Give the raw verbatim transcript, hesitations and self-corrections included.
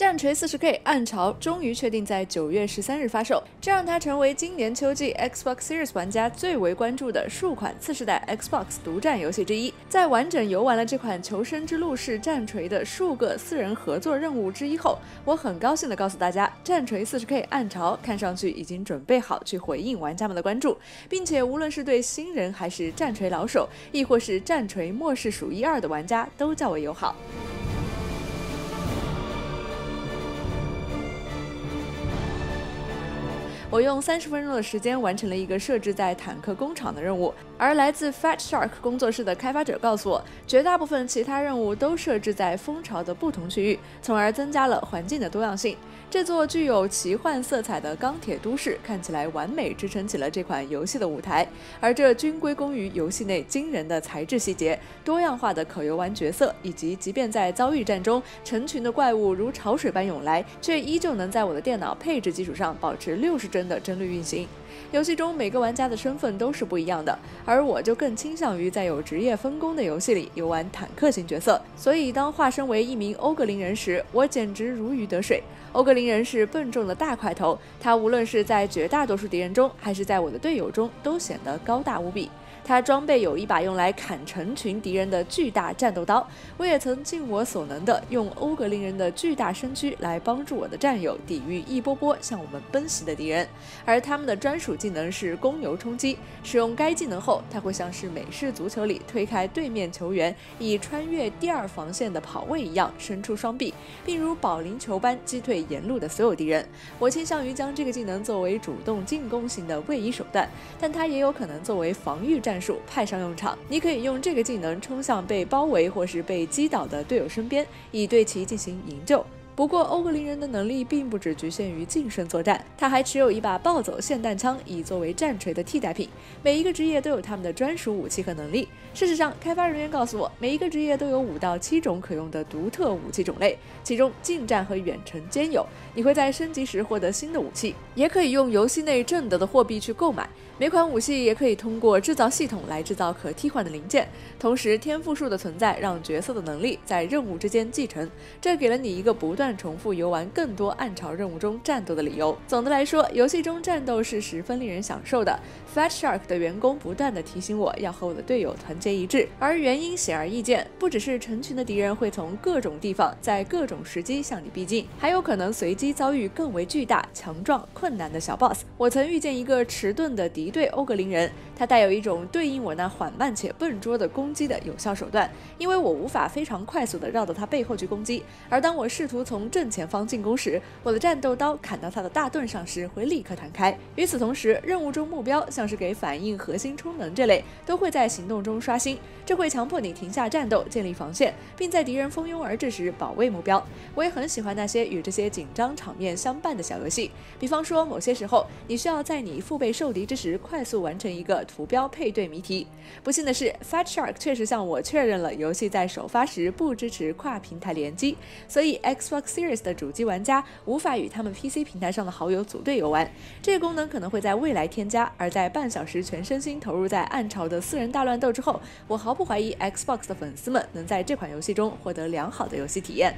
战锤 四十K 暗潮终于确定在九月十三日发售，这让它成为今年秋季 Xbox Series 玩家最为关注的数款次世代 Xbox 独占游戏之一。在完整游玩了这款求生之路式战锤的数个私人合作任务之一后，我很高兴地告诉大家，战锤 四十K 暗潮看上去已经准备好去回应玩家们的关注，并且无论是对新人还是战锤老手，亦或是战锤末世数一二的玩家，都较为友好。 我用三十分钟的时间完成了一个设置在坦克工厂的任务，而来自 Fat Shark 工作室的开发者告诉我，绝大部分其他任务都设置在蜂巢的不同区域，从而增加了环境的多样性。这座具有奇幻色彩的钢铁都市看起来完美支撑起了这款游戏的舞台，而这均归功于游戏内惊人的材质细节、多样化的可游玩角色，以及即便在遭遇战中，成群的怪物如潮水般涌来，却依旧能在我的电脑配置基础上保持六十帧。 的帧率运行，游戏中每个玩家的身份都是不一样的，而我就更倾向于在有职业分工的游戏里游玩坦克型角色。所以，当化身为一名欧格林人时，我简直如鱼得水。欧格林人是笨重的大块头，他无论是在绝大多数敌人中，还是在我的队友中，都显得高大无比。 他装备有一把用来砍成群敌人的巨大战斗刀，我也曾尽我所能的用欧格林人的巨大身躯来帮助我的战友抵御一波波向我们奔袭的敌人。而他们的专属技能是公牛冲击，使用该技能后，它会像是美式足球里推开对面球员以穿越第二防线的跑位一样伸出双臂，并如保龄球般击退沿路的所有敌人。我倾向于将这个技能作为主动进攻型的位移手段，但它也有可能作为防御战。 战术派上用场，你可以用这个技能冲向被包围或是被击倒的队友身边，以对其进行营救。 不过，欧格林人的能力并不只局限于近身作战，他还持有一把暴走霰弹枪，以作为战锤的替代品。每一个职业都有他们的专属武器和能力。事实上，开发人员告诉我，每一个职业都有五到七种可用的独特武器种类，其中近战和远程兼有。你会在升级时获得新的武器，也可以用游戏内挣得的货币去购买。每款武器也可以通过制造系统来制造可替换的零件。同时，天赋树的存在让角色的能力在任务之间继承，这给了你一个不断 重复游玩更多暗潮任务中战斗的理由。总的来说，游戏中战斗是十分令人享受的。Fat Shark 的员工不断地提醒我要和我的队友团结一致，而原因显而易见，不只是成群的敌人会从各种地方在各种时机向你逼近，还有可能随机遭遇更为巨大、强壮、困难的小 boss。我曾遇见一个迟钝的敌对欧格林人，他带有一种对应我那缓慢且笨拙的攻击的有效手段，因为我无法非常快速地绕到他背后去攻击，而当我试图从 从正前方进攻时，我的战斗刀砍到他的大盾上时会立刻弹开。与此同时，任务中目标像是给反应核心充能这类，都会在行动中刷新，这会强迫你停下战斗，建立防线，并在敌人蜂拥而至时保卫目标。我也很喜欢那些与这些紧张场面相伴的小游戏，比方说某些时候你需要在你腹背受敌之时快速完成一个图标配对谜题。不幸的是 ，Fat Shark 确实向我确认了游戏在首发时不支持跨平台联机，所以 Xbox Series 的主机玩家无法与他们 P C 平台上的好友组队游玩，这个功能可能会在未来添加。而在半小时全身心投入在暗潮的私人大乱斗之后，我毫不怀疑 Xbox 的粉丝们能在这款游戏中获得良好的游戏体验。